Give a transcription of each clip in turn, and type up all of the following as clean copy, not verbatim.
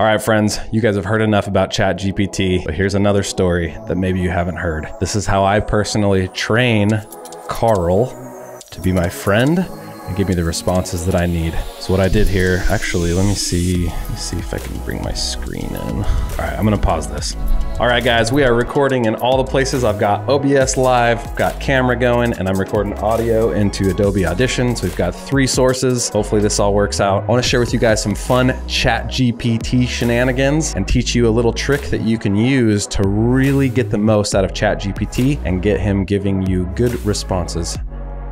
All right, friends, you guys have heard enough about ChatGPT, but here's another story that maybe you haven't heard. This is how I personally train Carl to be my friend and give me the responses that I need. So what I did here, actually, let me see if I can bring my screen in. All right, I'm gonna pause this. All right, guys, we are recording in all the places. I've got OBS live, I've got camera going, and I'm recording audio into Adobe Audition. So we've got three sources. Hopefully this all works out. I wanna share with you guys some fun ChatGPT shenanigans and teach you a little trick that you can use to really get the most out of ChatGPT and get him giving you good responses.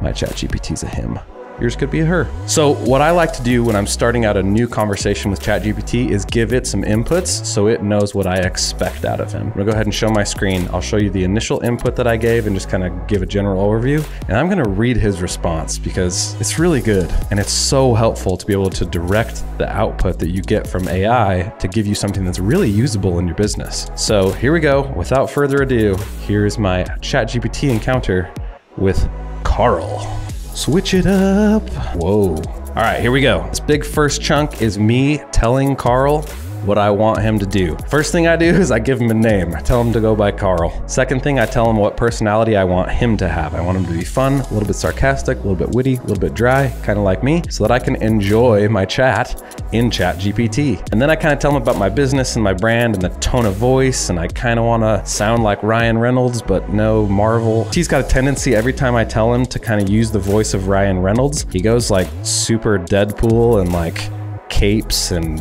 My ChatGPT's a him. Yours could be a her. So what I like to do when I'm starting out a new conversation with ChatGPT is give it some inputs so it knows what I expect out of him. I'm gonna go ahead and show my screen. I'll show you the initial input that I gave and just kind of give a general overview. And I'm gonna read his response because it's really good. And it's so helpful to be able to direct the output that you get from AI to give you something that's really usable in your business. So here we go. Without further ado, here's my ChatGPT encounter with Carl. Switch it up. Whoa. All right, here we go. This big first chunk is me telling Carl what I want him to do. First thing I do is I give him a name. I tell him to go by Carl. Second thing, I tell him what personality I want him to have. I want him to be fun, a little bit sarcastic, a little bit witty, a little bit dry, kind of like me, so that I can enjoy my chat in ChatGPT. And then I kind of tell him about my business and my brand and the tone of voice, and I kind of want to sound like Ryan Reynolds, but no Marvel. He's got a tendency every time I tell him to kind of use the voice of Ryan Reynolds, he goes like super Deadpool and like capes and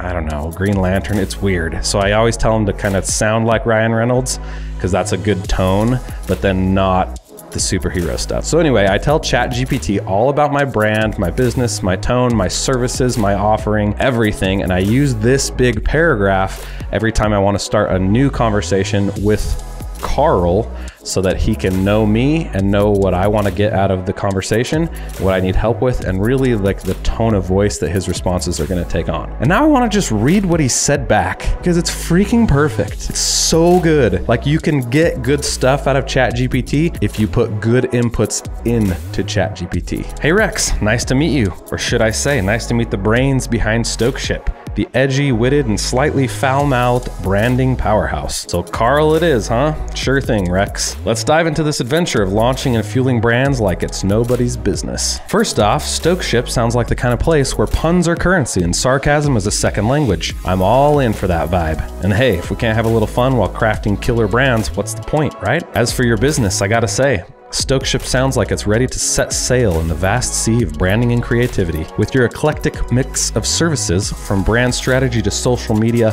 I don't know, Green Lantern, it's weird. So I always tell him to kind of sound like Ryan Reynolds because that's a good tone, but then not the superhero stuff. So anyway, I tell ChatGPT all about my brand, my business, my tone, my services, my offering, everything. And I use this big paragraph every time I want to start a new conversation with Carl so that he can know me and know what I want to get out of the conversation, what I need help with, and really like the tone of voice that his responses are going to take on. And now I want to just read what he said back because it's freaking perfect. It's so good. Like, you can get good stuff out of ChatGPT if you put good inputs into ChatGPT. Hey Rex, nice to meet you. Or should I say, nice to meet the brains behind Stokeship, the edgy, witted, and slightly foul-mouthed branding powerhouse. So Carl it is, huh? Sure thing, Rex. Let's dive into this adventure of launching and fueling brands like it's nobody's business. First off, Stokeship sounds like the kind of place where puns are currency and sarcasm is a second language. I'm all in for that vibe. And hey, if we can't have a little fun while crafting killer brands, what's the point, right? As for your business, I gotta say, Stokeship sounds like it's ready to set sail in the vast sea of branding and creativity. With your eclectic mix of services, from brand strategy to social media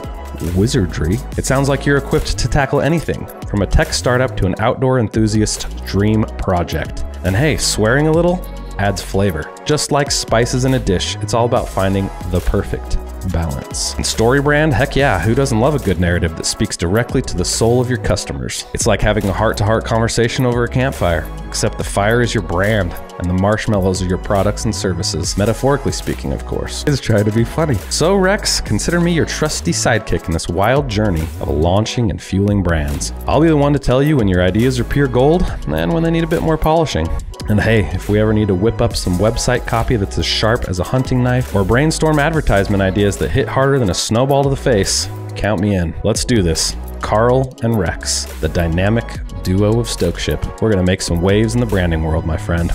wizardry, it sounds like you're equipped to tackle anything, from a tech startup to an outdoor enthusiast dream project. And hey, swearing a little adds flavor. Just like spices in a dish, it's all about finding the perfect balance. And story brand, heck yeah, who doesn't love a good narrative that speaks directly to the soul of your customers? It's like having a heart-to-heart conversation over a campfire, except the fire is your brand and the marshmallows are your products and services, metaphorically speaking, of course. It's trying to be funny. So Rex, consider me your trusty sidekick in this wild journey of launching and fueling brands. I'll be the one to tell you when your ideas are pure gold and when they need a bit more polishing. And hey, if we ever need to whip up some website copy that's as sharp as a hunting knife, or brainstorm advertisement ideas that hit harder than a snowball to the face, count me in. Let's do this. Carl and Rex, the dynamic duo of Stokeship. We're gonna make some waves in the branding world, my friend.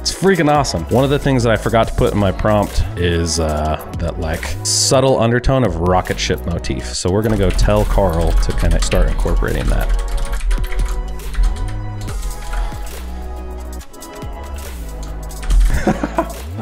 It's freaking awesome. One of the things that I forgot to put in my prompt is that like subtle undertone of rocket ship motif. So we're gonna go tell Carl to kind of start incorporating that.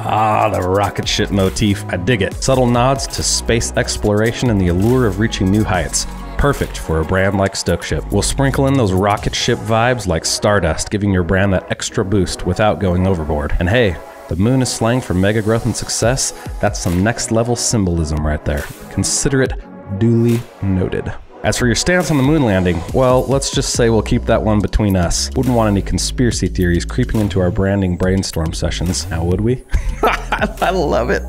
Ah, the rocket ship motif. I dig it. Subtle nods to space exploration and the allure of reaching new heights. Perfect for a brand like Stokeship. We'll sprinkle in those rocket ship vibes like stardust, giving your brand that extra boost without going overboard. And hey, the moon is slang for mega growth and success. That's some next level symbolism right there. Consider it duly noted. As for your stance on the moon landing, well, let's just say we'll keep that one between us. Wouldn't want any conspiracy theories creeping into our branding brainstorm sessions, now would we? I love it.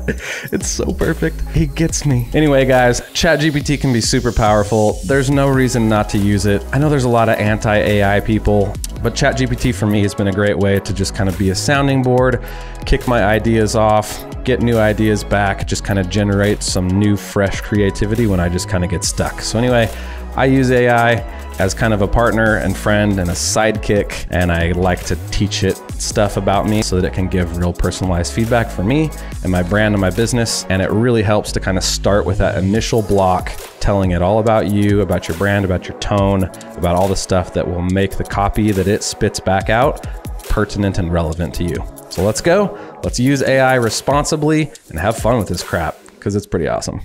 It's so perfect. He gets me. Anyway, guys, ChatGPT can be super powerful. There's no reason not to use it. I know there's a lot of anti-AI people. But ChatGPT for me has been a great way to just kind of be a sounding board, kick my ideas off, get new ideas back, just kind of generate some new, fresh creativity when I just kind of get stuck. So anyway, I use AI as kind of a partner and friend and a sidekick, and I like to teach it stuff about me so that it can give real personalized feedback for me and my brand and my business. And it really helps to kind of start with that initial block, telling it all about you, about your brand, about your tone, about all the stuff that will make the copy that it spits back out pertinent and relevant to you. So let's go. Let's use AI responsibly and have fun with this crap because it's pretty awesome.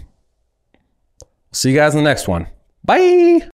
See you guys in the next one. Bye.